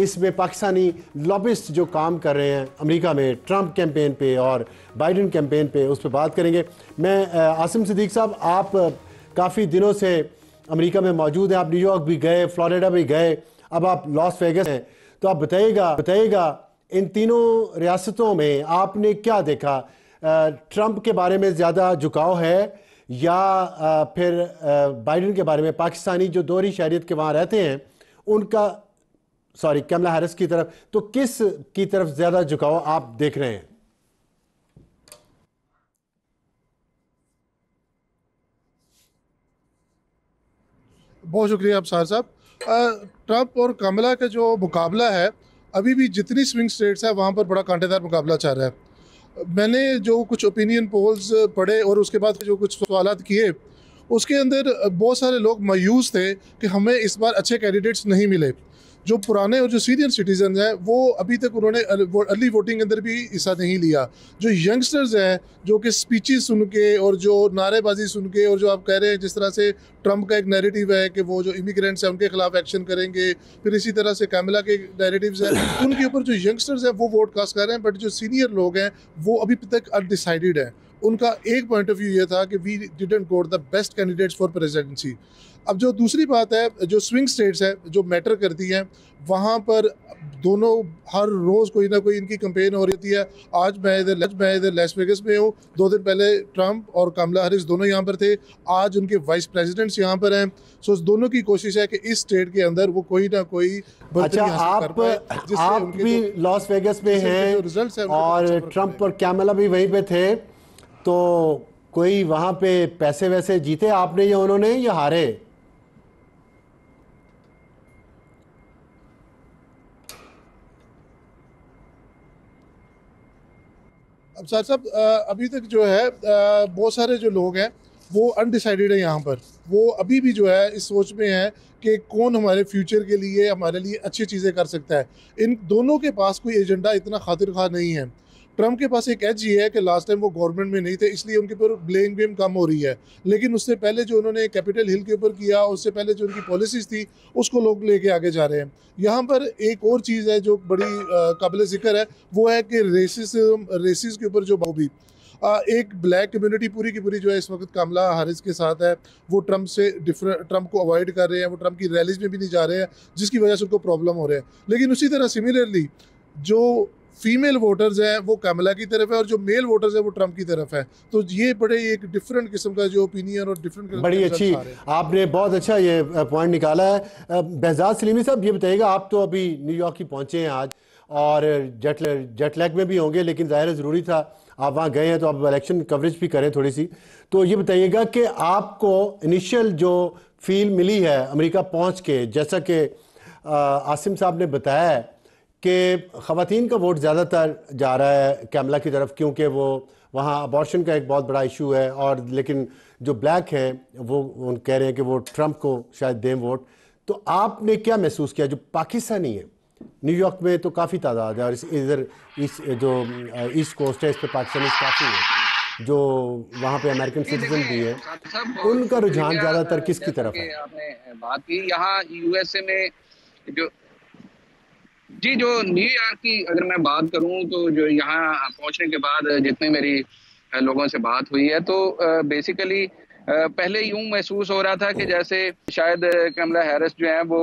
इसमें पाकिस्तानी लॉबिस्ट जो काम कर रहे हैं अमेरिका में ट्रंप कैंपेन पे और बाइडन कैंपेन पे, उस पर बात करेंगे। मैं आसिम सिद्दीक साहब, आप काफ़ी दिनों से अमेरिका में मौजूद हैं, आप न्यूयॉर्क भी गए, फ्लोरिडा भी गए, अब आप लॉस वेगस हैं, तो आप बताइएगा इन तीनों रियासतों में आपने क्या देखा? ट्रंप के बारे में ज़्यादा झुकाव है या फिर बाइडन के बारे में? पाकिस्तानी जो दोहरी शहरियत के वहाँ रहते हैं उनका, सॉरी, कमला हैरिस की तरफ, तो किस की तरफ ज़्यादा झुकाव आप देख रहे हैं? बहुत शुक्रिया अफसर साहब। ट्रंप और कमला का जो मुकाबला है, अभी भी जितनी स्विंग स्टेट्स है वहाँ पर बड़ा कांटेदार मुकाबला चल रहा है। मैंने जो कुछ ओपिनियन पोल्स पढ़े और उसके बाद जो कुछ सवाल किए, उसके अंदर बहुत सारे लोग मायूस थे कि हमें इस बार अच्छे कैंडिडेट्स नहीं मिले। जो पुराने और जो सीनियर सिटीजन हैं वो अभी तक उन्होंने अर्ली वोटिंग के अंदर भी हिस्सा नहीं लिया। जो यंगस्टर्स हैं जो कि स्पीचेस सुन के और जो नारेबाजी सुन के और जो आप कह रहे हैं जिस तरह से ट्रंप का एक नैरेटिव है कि वो जो इमिग्रेंट्स हैं उनके खिलाफ एक्शन करेंगे, फिर इसी तरह से कैमला के नैरेटिव्स हैं, उनके ऊपर जो यंगस्टर्स हैं वो वोट कास्ट कर रहे हैं। बट जो सीनियर लोग हैं वो अभी तक अनडिसाइडेड हैं। उनका एक पॉइंट ऑफ व्यू ये था कि we didn't got the best candidates for presidency. अब जो दूसरी बात है, जो स्विंग स्टेट्स है जो मैटर करती हैं, वहाँ पर दोनों हर रोज़ कोई ना कोई इनकी कंपेन हो रही है। आज मैं इधर लॉस वेगस में हूँ, 2 दिन पहले ट्रंप और कमला हैरिस दोनों यहाँ पर थे, आज उनके वाइस प्रेसिडेंट्स यहाँ पर हैं। सो दोनों की कोशिश है कि इस स्टेट के अंदर वो कोई ना कोई आप भी लॉस वेगस में हैं और ट्रंप और कमला भी वहीं पर थे, तो कोई वहाँ पे पैसे वैसे जीते आपने या उन्होंने या हारे? अब साहब अभी तक जो है बहुत सारे जो लोग हैं वो अनडिसाइडेड है यहाँ पर। वो अभी भी जो है इस सोच में है कि कौन हमारे फ्यूचर के लिए, हमारे लिए अच्छी चीज़ें कर सकता है। इन दोनों के पास कोई एजेंडा इतना खातिर खा नहीं है। ट्रंप के पास एक एज ये है कि लास्ट टाइम वो गवर्नमेंट में नहीं थे, इसलिए उनके ऊपर ब्लेम गेम कम हो रही है। लेकिन उससे पहले जो उन्होंने कैपिटल हिल के ऊपर किया, उससे पहले जो उनकी पॉलिसीज़ थी, उसको लोग लेके आगे जा रहे हैं। यहाँ पर एक और चीज़ है जो बड़ी काबिल जिक्र है, वो है कि रेसिस के ऊपर जो बाबी एक ब्लैक कम्युनिटी पूरी की पूरी जो है इस वक्त कमला हैरिस के साथ है, वो ट्रंप से डिफरेंट, ट्रंप को अवॉइड कर रहे हैं, वो ट्रंप की रैलीज में भी नहीं जा रहे हैं, जिसकी वजह से उनको प्रॉब्लम हो रहा है। लेकिन उसी तरह सिमिलरली जो फीमेल वोटर्स हैं वो कमला की तरफ है और जो मेल वोटर्स हैं वो ट्रंप की तरफ है। तो ये बड़े एक डिफरेंट किस्म का जो ओपिनियन और डिफरेंट बड़ी अच्छी आपने बहुत अच्छा ये पॉइंट निकाला है। बहजात सलीमी साहब, ये बताइएगा, आप तो अभी न्यूयॉर्क ही पहुंचे हैं आज और जेट लैग में भी होंगे, लेकिन ज़ाहिर है ज़रूरी था, आप वहाँ गए हैं तो आप इलेक्शन कवरेज भी करें थोड़ी सी। तो ये बताइएगा कि आपको इनिशियल जो फील मिली है अमेरिका पहुँच के, जैसा कि आसिम साहब ने बताया कि ख़वातीन का वोट ज़्यादातर जा रहा है कैमला की तरफ, क्योंकि वो वहाँ अबॉर्शन का एक बहुत बड़ा इशू है, और लेकिन जो ब्लैक हैं वो उन कह रहे हैं कि वो ट्रंप को शायद दें वोट। तो आपने क्या महसूस किया? जो पाकिस्तानी है न्यूयॉर्क में तो काफ़ी तादाद है और इधर इस जो ईस्ट कोस्ट है इस पर पाकिस्तानी काफ़ी है, जो वहाँ पे अमेरिकन सिटीजन भी है, उनका रुझान ज़्यादातर किसकी तरफ है? आपने बात की यहाँ यूएसए में जो जी, जो न्यूयॉर्क की अगर मैं बात करूं तो जो यहाँ पहुंचने के बाद जितने मेरी लोगों से बात हुई है, तो बेसिकली पहले यूं महसूस हो रहा था कि जैसे शायद कमला हैरिस जो है वो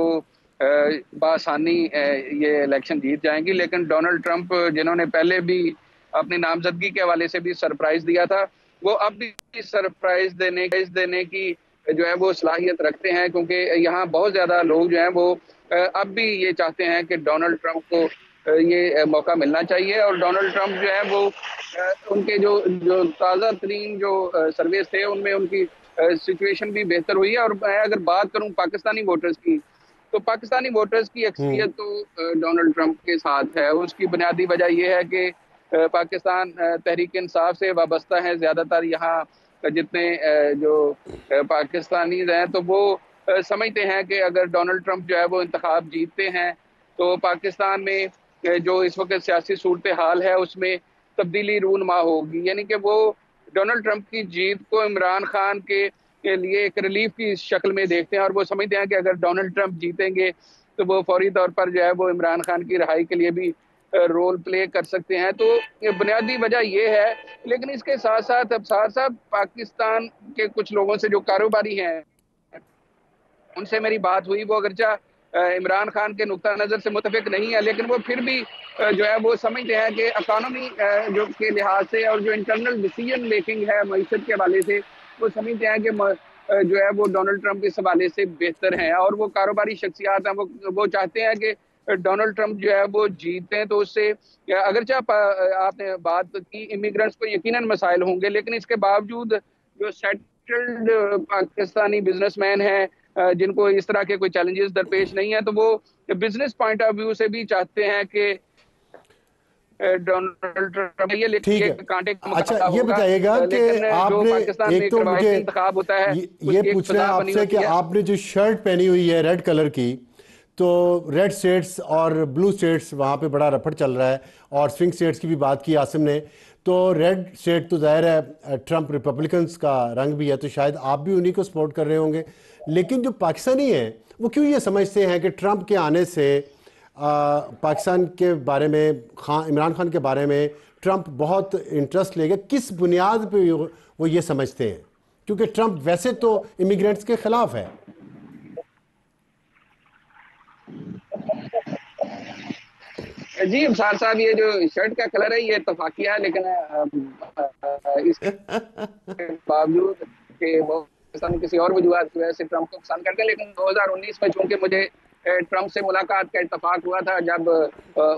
बासानी ये इलेक्शन जीत जाएंगी, लेकिन डोनाल्ड ट्रंप जिन्होंने पहले भी अपनी नामजदगी के हवाले से भी सरप्राइज दिया था, वो अब भी सरप्राइज देने की जो है वो सलाहियत रखते हैं, क्योंकि यहाँ बहुत ज़्यादा लोग जो हैं वो अब भी ये चाहते हैं कि डोनाल्ड ट्रंप को ये मौका मिलना चाहिए। और डोनाल्ड ट्रंप जो है वो उनके जो ताज़ा तरीन जो सर्वेस थे उनमें उनकी सिचुएशन भी बेहतर हुई है। और मैं अगर बात करूं पाकिस्तानी वोटर्स की, तो पाकिस्तानी वोटर्स की अक्सरियत तो डोनाल्ड ट्रंप के साथ है। उसकी बुनियादी वजह यह है कि पाकिस्तान तहरीक इंसाफ से वाबस्ता है। ज़्यादातर यहाँ जितने जो पाकिस्तानी हैं तो वो समझते हैं कि अगर डोनाल्ड ट्रंप जो है वो इंतखाब जीतते हैं तो पाकिस्तान में जो इस वक्त सियासी सूरत हाल है उसमें तब्दीली रूनमा होगी, यानी कि वो डोनाल्ड ट्रंप की जीत को इमरान खान के लिए एक रिलीफ की शक्ल में देखते हैं और वो समझते हैं कि अगर डोनाल्ड ट्रंप जीतेंगे तो वो फौरी तौर पर जो है वो इमरान खान की रिहाई के लिए भी रोल प्ले कर सकते हैं। तो बुनियादी वजह ये है। लेकिन इसके साथ साथ अबसार साहब, पाकिस्तान के कुछ लोगों से जो कारोबारी हैं उनसे मेरी बात हुई, वो अगरचा इमरान खान के नुक्ता नज़र से मुतफिक नहीं है, लेकिन वो फिर भी जो है वो समझते हैं कि इकोनॉमी जो के लिहाज से और जो इंटरनल डिसीजन मेकिंग है मीशत के हवाले से, वो समझते हैं कि जो है वो डोनाल्ड ट्रंप इस हवाले से बेहतर हैं। और वो कारोबारी शख्सियात हैं, वो चाहते हैं कि डोनाल्ड ट्रंप जो है वो जीते हैं। तो उससे अगरचे आपने बात की, इमिग्रेंट्स को यकीनन मसाइल होंगे, लेकिन इसके बावजूद जो सेटल्ड पाकिस्तानी बिजनेसमैन हैं जिनको इस तरह के कोई चैलेंजेस दरपेश नहीं है, तो वो बिजनेस पॉइंट ऑफ व्यू से भी चाहते हैं कि डोनाल्ड ट्रंप ये कांटे का मुकाबला होगा। ये बताइएगा कि आपने एक तो मुझे होता है ये पूछ रहे हैं आपसे कि आपने जो शर्ट पहनी हुई है रेड कलर की, तो रेड स्टेट्स और ब्लू स्टेट्स वहाँ पे बड़ा रफड़ चल रहा है और स्विंग स्टेट्स की भी बात की आसिम ने, तो रेड स्टेट तो जाहिर है ट्रंप रिपब्लिकन्स का रंग भी है, तो शायद आप भी उन्हीं को सपोर्ट कर रहे होंगे। लेकिन जो पाकिस्तानी हैं वो क्यों ये समझते हैं कि ट्रंप के आने से पाकिस्तान के बारे में, इमरान खान के बारे में ट्रंप बहुत इंटरेस्ट लेगा? किस बुनियाद पर वो ये समझते हैं, क्योंकि ट्रंप वैसे तो इमिग्रेंट्स के ख़िलाफ़ है? जी अबसार साहब, ये जो शर्ट का कलर है ये तफाकिया है, लेकिन इसके बावजूद कि वो किसी और वजूहत की वजह से ट्रंप को पसंद करते हैं। लेकिन 2019 में चूँकि मुझे ट्रंप से मुलाकात का इतफाक हुआ था, जब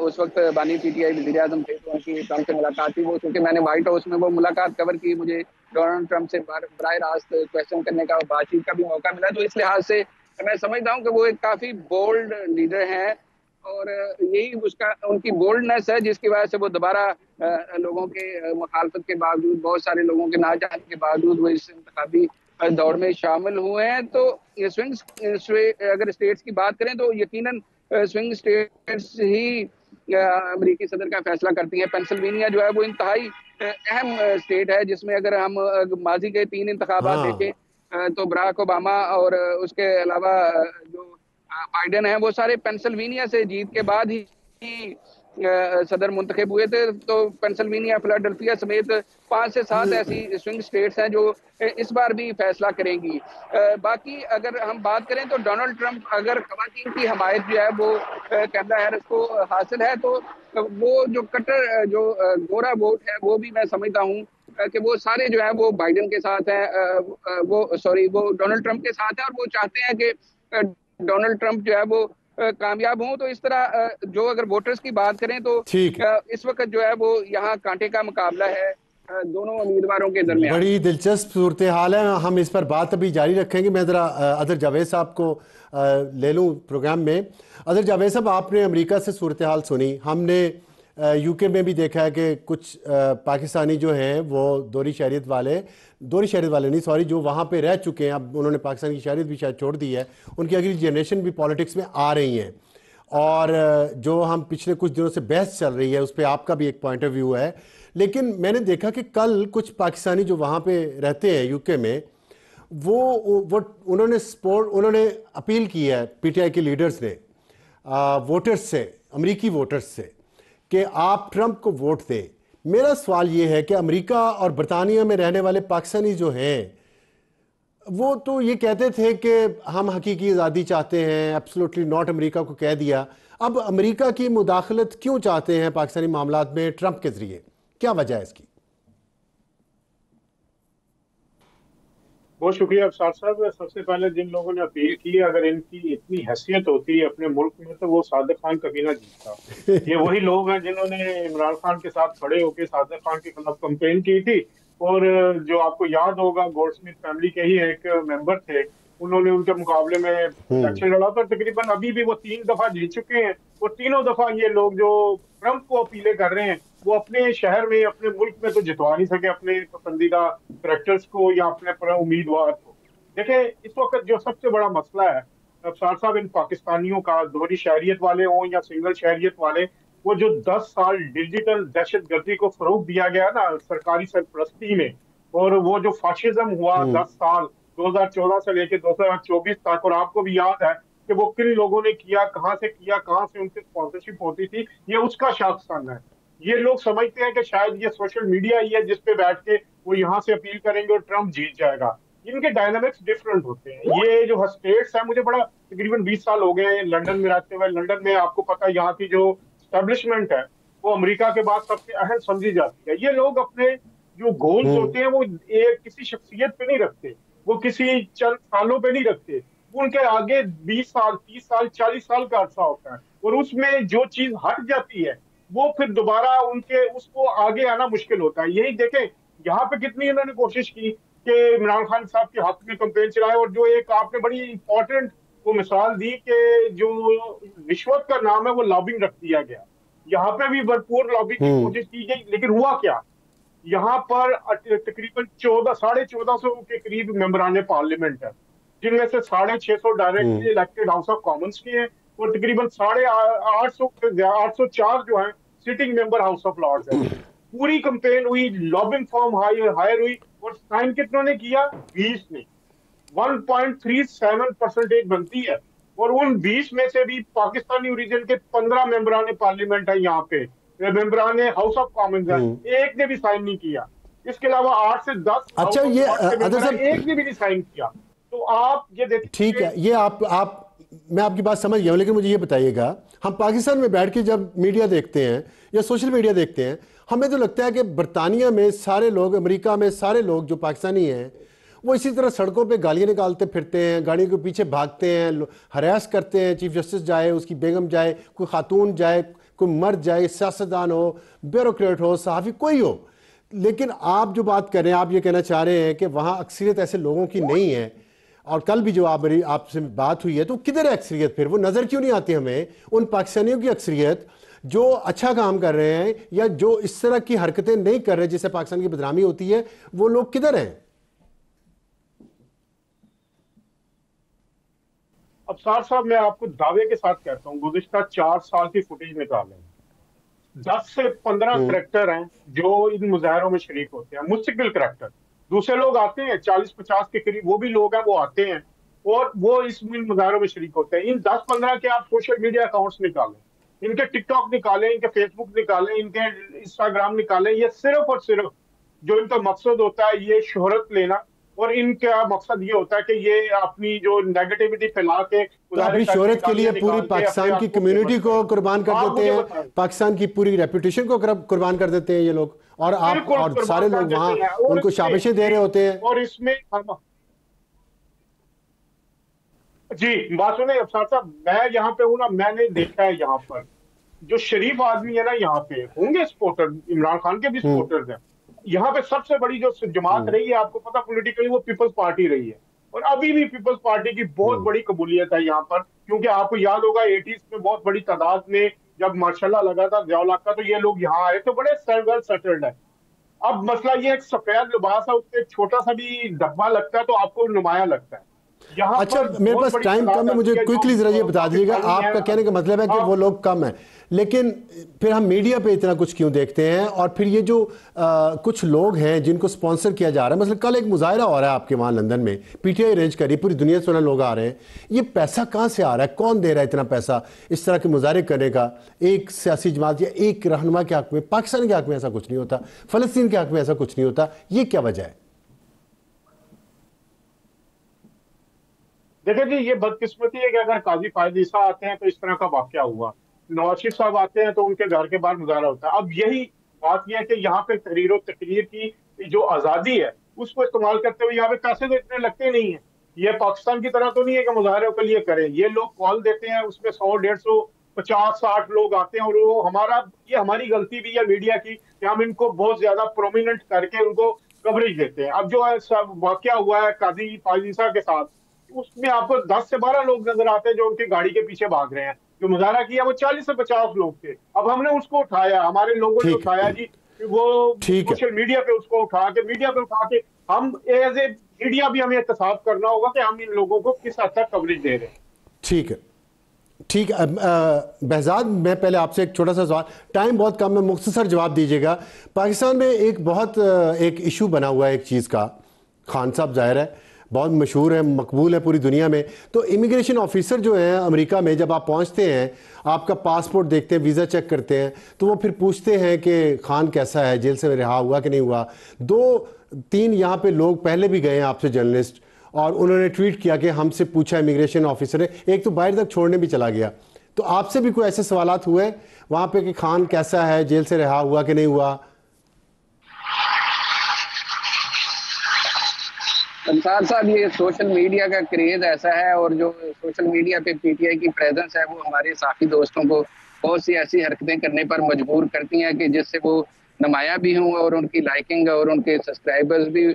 उस वक्त बानी पीटीआई वज़ीर आज़म थे, तो उनकी ट्रंप से मुलाकात हुई। वो चूँकि मैंने व्हाइट हाउस में वो मुलाकात कवर की, मुझे डोनाल्ड ट्रंप से बराह रास्त क्वेश्चन करने का, बातचीत का भी मौका मिला। तो इस लिहाज से मैं समझता हूँ कि वो एक काफ़ी बोल्ड लीडर हैं और यही उसका उनकी बोल्डनेस है जिसकी वजह से वो दोबारा लोगों के मुखालफत के बावजूद, बहुत सारे लोगों के ना जाने के बावजूद वो इस इंतखाबी दौड़ में शामिल हुए हैं। तो ये अगर स्टेट्स की बात करें तो यकीनन स्विंग स्टेट्स ही अमेरिकी सदर का फैसला करती है। पेंसिल्वेनिया जो है वो इंतहाई अहम स्टेट है, जिसमें अगर हम माजी के 3 इंतखाबात देखें तो बराक ओबामा और उसके अलावा जो बाइडन है वो सारे पेंसिल्वेनिया से जीत के बाद ही सदर मुंतखब हुए थे। तो पेंसिल्वेनिया, फिलाडेल्फिया समेत 5 से 7 ऐसी स्विंग स्टेट्स हैं जो इस बार भी फैसला करेंगी। बाकी अगर हम बात करें तो डोनाल्ड ट्रंप अगर खवातीन की हमायत जो है वो कैमला हैरिस को हासिल है, तो वो जो कट्टर जो गोरा वोट है वो भी मैं समझता हूँ कि वो सारे जो है वो बाइडन के साथ हैं, वो डोनाल्ड ट्रंप के साथ हैं और वो चाहते हैं कि डोनाल्ड ट्रंप जो है वो कामयाब हों। तो इस तरह जो अगर वोटर्स की बात करें तो इस वक्त जो है वो यहाँ कांटे का मुकाबला है दोनों उम्मीदवारों के दरमियान। बड़ी दिलचस्प सूरत हाल है, हम इस पर बात अभी जारी रखेंगे। मैं जरा अजहर जावेद साहब को ले लूँ प्रोग्राम में। अजहर जावेद साहब, आपने अमेरिका से सूरत हाल सुनी, हमने यूके में भी देखा है कि कुछ पाकिस्तानी जो हैं वो दोहरी शहरियत वाले जो वहाँ पे रह चुके हैं, अब उन्होंने पाकिस्तान की शहरियत भी शायद छोड़ दी है, उनकी अगली जनरेशन भी पॉलिटिक्स में आ रही हैं। और जो हम पिछले कुछ दिनों से बहस चल रही है उस पर आपका भी एक पॉइंट ऑफ व्यू है। लेकिन मैंने देखा कि कल कुछ पाकिस्तानी जो वहाँ पर रहते हैं यूके में, वो उन्होंने अपील की है PTI के लीडर्स ने वोटर्स से, अमरीकी वोटर्स से, कि आप ट्रंप को वोट दें। मेरा सवाल ये है कि अमेरिका और बरतानिया में रहने वाले पाकिस्तानी जो हैं वो तो ये कहते थे कि हम हकीकी आज़ादी चाहते हैं, एब्सोल्युटली नॉट अमेरिका को कह दिया। अब अमेरिका की मुदाखलत क्यों चाहते हैं पाकिस्तानी मामलात में ट्रंप के ज़रिए? क्या वजह है इसकी? बहुत शुक्रिया अफसर साहब। सबसे पहले जिन लोगों ने अपील की, अगर इनकी इतनी हैसियत होती है अपने मुल्क में तो वो सादिक खान कभी ना जीतता। ये वही लोग हैं जिन्होंने इमरान खान के साथ खड़े होकर सादिक खान के खिलाफ कंपेन की थी। और जो आपको याद होगा गोल्डस्मिथ फैमिली के ही एक मेंबर थे, उन्होंने उनके मुकाबले में इलेक्शन लड़ा था। तकरीबन अभी भी वो 3 दफा जीत चुके हैं और 3नों दफा ये लोग जो ट्रंप को अपीलें कर रहे हैं वो अपने शहर में, अपने मुल्क में तो जितवा नहीं सके अपने पसंदीदा करैक्टर्स को या अपने उम्मीदवार को। देखें, इस वक्त जो सबसे बड़ा मसला है अफसर साहब, इन पाकिस्तानियों का, दोहरी शहरियत वाले हों या सिंगल शहरियत वाले, वो जो 10 साल डिजिटल दहशतगर्दी को फरोग दिया गया ना सरकारी सरपरस्ती में, और वो जो फाशिज्म हुआ 10 साल 2014 से लेकर 2024 तक, और आपको भी याद है कि वो किन लोगों ने किया, कहाँ से किया, कहाँ से उनकी स्पॉन्सरशिप होती थी, ये उसका शाखसाना है। ये लोग समझते हैं कि शायद ये सोशल मीडिया ही है जिसपे बैठ के वो यहाँ से अपील करेंगे और ट्रम्प जीत जाएगा। इनके डायनामिक्स डिफरेंट होते हैं। ये जो स्टेट्स है, मुझे बड़ा तकरीबन 20 साल हो गए लंदन में रहते हुए। लंदन में आपको पता है यहाँ की जो एस्टेब्लिशमेंट है वो अमेरिका के बाद सबसे अहम समझी जाती है। ये लोग अपने जो गोल्स होते हैं वो एक किसी शख्सियत पे नहीं रखते, वो किसी चंद सालों पे नहीं रखते, उनके आगे 20 साल 30 साल 40 साल का अरसा होता है और उसमें जो चीज हट जाती है वो फिर दोबारा उनके उसको आगे आना मुश्किल होता है। यही देखें यहाँ पे कितनी इन्होंने कोशिश की कि इमरान खान साहब के हक में कंपेन चलाए। और जो एक आपने बड़ी इंपॉर्टेंट वो मिसाल दी कि जो रिश्वत का नाम है वो लॉबिंग रख दिया गया। यहाँ पे भी भरपूर लॉबिंग की कोशिश की गई, लेकिन हुआ क्या, यहाँ पर तकरीबन 1450 के करीब मेंबरान पार्लियामेंट है, जिनमें से 650 directly elected House of Commons के हैं और तकरीबन 804 जो है sitting member House of Lords है। पूरी कंपेन हुई, लॉबिंग फॉर्म हायर हुई और साइन कितनों ने किया, 20 ने। 1.37% बनती है और उन 20 में से भी पाकिस्तानी ओरिजिन के 15 मेंबरान पार्लियामेंट है, यहाँ पे मेंबरान हाउस ऑफ कॉमन्स है, एक ने भी साइन नहीं किया। इसके अलावा 8 से 10 अच्छा ये एक ने भी नहीं साइन किया। तो आप ये देखिए, ठीक है, ये आप मैं आपकी बात समझ गया हूँ, लेकिन मुझे ये बताइएगा, हम पाकिस्तान में बैठ के जब मीडिया देखते हैं या सोशल मीडिया देखते हैं, हमें तो लगता है कि बरतानिया में सारे लोग, अमेरिका में सारे लोग जो पाकिस्तानी हैं वो इसी तरह सड़कों पे गालियाँ निकालते फिरते हैं, गाड़ियों के पीछे भागते हैं, हरास करते हैं। चीफ जस्टिस जाए, उसकी बेगम जाए, कोई खातून जाए, कोई मर्द जाए, सियासतदान हो, ब्यूरोक्रेट हो, सहाफ़ी कोई हो। लेकिन आप जो बात कर रहे हैं, आप ये कहना चाह रहे हैं कि वहाँ अक्सरियत ऐसे लोगों की नहीं है। और कल भी जो आप आपसे बात हुई है, तो किधर है अक्सरियत, फिर वो नज़र क्यों नहीं आती हमें उन पाकिस्तानियों की अक्सरियत जो अच्छा काम कर रहे हैं या जो इस तरह की हरकतें नहीं कर रहे जिससे पाकिस्तान की बदनामी होती है, वो लोग किधर हैं? अब साहब मैं आपको दावे के साथ कहता हूँ, गुज़िश्ता 4 साल की फुटेज निकालें, 10 से 15 करैक्टर हैं जो इन मुजाहरों में शरीक होते हैं, मुस्तकिल करैक्टर। दूसरे लोग आते हैं, 40-50 के करीब वो भी लोग हैं, वो आते हैं और वो इस मुजाहरों में शरीक होते हैं। इन 10-15 के आप सोशल मीडिया अकाउंट्स निकालें, इनके टिकटॉक निकालें, इनके फेसबुक निकालें, इनके इंस्टाग्राम निकालें। ये सिर्फ और सिर्फ जो इनका मकसद होता है ये शोहरत लेना और इनका मकसद ये होता है कि ये अपनी जो नेगेटिविटी फैला के शोहरत के लिए पूरी पाकिस्तान की कम्युनिटी को कुर्बान कर देते हैं, पाकिस्तान की पूरी रेपुटेशन को कुर्बान कर देते हैं ये लोग। और आप और सारे लोग वहाँ उनको शाबाशें दे रहे होते हैं। और इसमें जी बात सुने अफसर साहब, मैं यहाँ पे हूँ ना, मैंने देखा है यहाँ पर जो शरीफ आदमी है ना, यहाँ पे होंगे सपोर्टर, इमरान खान के भी सपोर्टर्स हैं। यहाँ पे सबसे बड़ी जो जमात रही है आपको पता पॉलिटिकली, वो पीपल्स पार्टी रही है और अभी भी पीपल्स पार्टी की बहुत बड़ी कबूलियत है यहाँ पर। क्योंकि आपको याद होगा 80s में बहुत बड़ी तादाद में जब माशाल्लाह लगा था ज़िया उल हक़ का, तो ये लोग यहाँ आए तो बड़े वेल सेटल्ड है। अब मसला ये एक सफेद लिबास है, उससे छोटा सा भी धब्बा लगता है तो आपको नुमाया लगता है। अच्छा, मेरे पास टाइम कम है, मुझे क्विकली जरा ये बता दीजिएगा, आपका कहने का मतलब है कि वो लोग कम हैं, लेकिन फिर हम मीडिया पे इतना कुछ क्यों देखते हैं? और फिर ये जो कुछ लोग हैं जिनको स्पॉन्सर किया जा रहा है, मतलब कल एक मुजाहरा हो रहा है आपके वहाँ लंदन में, पीटीआई अरेंज करी, पूरी दुनिया से लोग आ रहे हैं, ये पैसा कहाँ से आ रहा है, कौन दे रहा है इतना पैसा इस तरह के मुजाहरे करने का? एक सियासी जमात या एक रहनुमा के हक़ में, पाकिस्तान के हक़ में ऐसा कुछ नहीं होता, फ़लस्तीन के हक़ में ऐसा कुछ नहीं होता, ये क्या वजह है? देखिए जी, ये बदकिस्मती है कि अगर काजी फायज ईसा आते हैं तो इस तरह का वाकया हुआ, नवाज शरीफ साहब आते हैं तो उनके घर के बाहर मुजाहरा होता है। अब यही बात यह है कि यहाँ पे तहरीर और तकरीर की जो आज़ादी है उसको इस्तेमाल करते हुए यहाँ पे पैसे तो इतने लगते नहीं है। ये पाकिस्तान की तरह तो नहीं है कि मुजाहरों के लिए करें, ये लोग कॉल देते हैं, उसमें 100-150-60 लोग आते हैं और वो हमारी गलती भी है मीडिया की कि हम इनको बहुत ज्यादा प्रोमिनेंट करके उनको कवरेज देते हैं। अब जो सब वाकया हुआ है काजी फायज ईसा के साथ, उसमें आपको 10 से 12 लोग नजर आते हैं जो उनकी गाड़ी के पीछे भाग रहे हैं। जो मुजाहरा किया वो 40 से 50 लोग थे। अब हमने उसको उठाया, हमारे लोगों ने उठाया जी, वो सोशल मीडिया पे उसको उठा के हम एज ए मीडिया भी हमें एहतसाब करना होगा कि हम इन लोगों को किस हद तक कवरेज दे रहे हैं। ठीक है, ठीक है। बहजाद, मैं पहले आपसे एक छोटा सा सवाल, टाइम बहुत कम है, मुख्तसर जवाब दीजिएगा। पाकिस्तान में एक बहुत एक इशू बना हुआ है एक चीज़ का, खान साहब जाहिर है बहुत मशहूर हैं, मकबूल हैं पूरी दुनिया में। तो इमिग्रेशन ऑफिसर जो हैं अमेरिका में, जब आप पहुंचते हैं आपका पासपोर्ट देखते हैं, वीज़ा चेक करते हैं, तो वो फिर पूछते हैं कि खान कैसा है, जेल से रिहा हुआ कि नहीं हुआ। 2-3 यहाँ पे लोग पहले भी गए हैं आपसे जर्नलिस्ट, और उन्होंने ट्वीट किया कि हमसे पूछा इमिग्रेशन ऑफिसर ने, एक तो बाहर तक छोड़ने भी चला गया। तो आपसे भी कोई ऐसे सवालात हुए वहाँ पे कि खान कैसा है, जेल से रिहा हुआ कि नहीं हुआ? अंसार साहब, ये सोशल मीडिया का क्रेज ऐसा है, और जो सोशल मीडिया पे पीटीआई की प्रेजेंस है वो हमारे साथी दोस्तों को बहुत सी ऐसी हरकतें करने पर मजबूर करती हैं कि जिससे वो नुमाया भी हों और उनकी लाइकिंग और उनके सब्सक्राइबर्स भी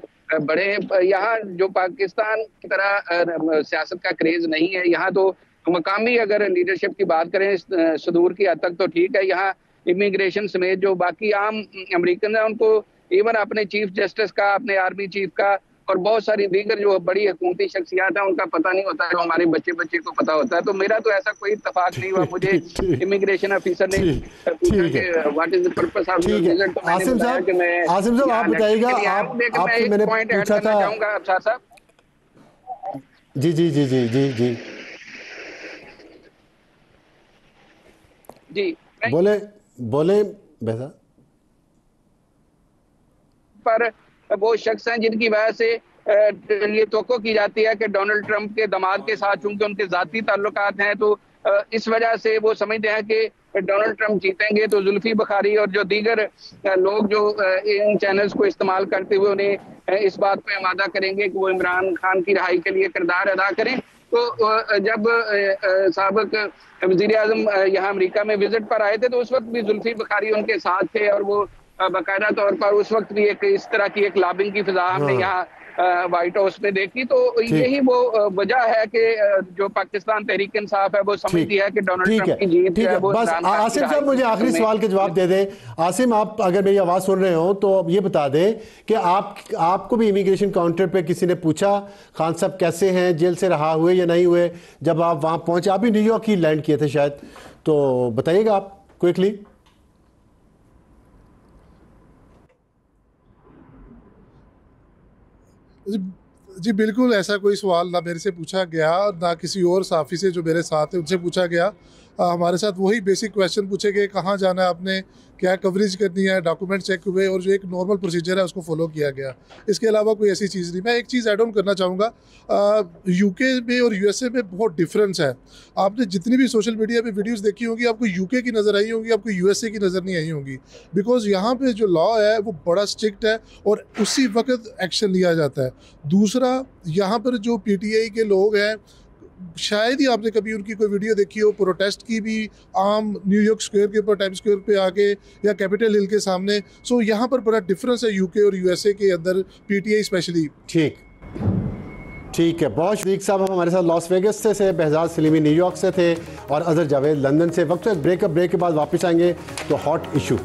बड़े हैं। यहाँ जो पाकिस्तान की तरह सियासत का क्रेज नहीं है, यहाँ तो मकामी अगर लीडरशिप की बात करें सुदूर की हद तक तो ठीक है, यहाँ इमिग्रेशन समेत जो बाकी आम अमेरिकन हैं उनको इवन अपने चीफ जस्टिस का, अपने आर्मी चीफ का और बहुत सारी दीगर जो बड़ी हुकूमती शख्सियात हैं उनका पता नहीं होता है, जो हमारे बच्चे बच्चे को पता होता है। तो मेरा तो ऐसा कोई इत्तफाक नहीं हुआ। मुझे इमिग्रेशन ऑफिसर ने पूछा कि what is the purpose of your visit, तो मैंने बताया कि मैं आसिम साहब आप बताइएगा आपसे मैंने पूछा था। अफसर साहब जी जी जी जी जी जी जी बोले बोले वैसा पर वो शख्स हैं जिनकी वजह से ये तोको की जाती है कि डोनाल्ड ट्रंप के दामाद के साथ चूंकि उनके जाती ताल्लुकात हैं तो इस वजह से वो समझते हैं कि डोनाल्ड ट्रंप जीतेंगे। तो जुल्फी बुखारी और जो दीगर लोग जो इन चैनल्स को इस्तेमाल करते हुए उन्हें इस बात पे वादा करेंगे कि वो इमरान खान की रिहाई के लिए किरदार अदा करें। तो जब साबिक वज़ीर आज़म यहाँ अमरीका में विजिट पर आए थे तो उस वक्त भी जुल्फी बुखारी उनके साथ थे और वो बाकायदा तौर पर उस वक्त भी एक इस तरह की एक लॉबिंग की फिजा हमने यहाँ व्हाइट हाउस में देखी। तो यही वो वजह है कि जो पाकिस्तान तहरीक इंसाफ है वो समझती है कि डोनाल्ड ट्रंप की जीत है। बस आसिम साहब मुझे आखिरी सवाल के जवाब दे दें। आसिम, आप अगर मेरी आवाज़ सुन रहे हो तो ये बता दें कि आपको भी इमिग्रेशन काउंटर पर किसी ने पूछा खान साहब कैसे हैं, जेल से रिहा हुए या नहीं हुए, जब आप वहाँ पहुँचे? आप भी न्यूयॉर्क ही लैंड किए थे शायद, तो बताइएगा आप क्विकली। जी बिल्कुल, ऐसा कोई सवाल ना मेरे से पूछा गया ना किसी और साफ़ी से जो मेरे साथ हैं उनसे पूछा गया। हमारे साथ वही बेसिक क्वेश्चन पूछे गए, कहाँ जाना है आपने, क्या कवरेज करनी है, डॉक्यूमेंट चेक हुए और जो एक नॉर्मल प्रोसीजर है उसको फॉलो किया गया। इसके अलावा कोई ऐसी चीज़ नहीं। मैं एक चीज़ ऐड ऑन करना चाहूँगा, यूके में और यूएसए में बहुत डिफरेंस है। आपने जितनी भी सोशल मीडिया पे वीडियोस देखी होंगी आपको यूके की नज़र आई होंगी, आपको यूएसए की नज़र नहीं आई होंगी, बिकॉज यहाँ पर जो लॉ है वो बड़ा स्ट्रिक्ट है और उसी वक्त एक्शन लिया जाता है। दूसरा, यहाँ पर जो पीटीआई के लोग हैं, शायद ही आपने कभी उनकी कोई वीडियो देखी हो प्रोटेस्ट की, भी आम न्यूयॉर्क स्क्वायर के ऊपर, टाइम्स स्क्वायर पे आके या कैपिटल हिल के सामने। सो यहाँ पर बड़ा डिफरेंस है यूके और यूएसए के अंदर, पीटीआई स्पेशली। ठीक है, बहुत शरीक साहब हमारे साथ लॉस वेगस से बहजात सलीमी न्यूयॉर्क से थे और अजहर जावेद लंदन से। वक्त ब्रेक के बाद वापस आएंगे तो हॉट इशू।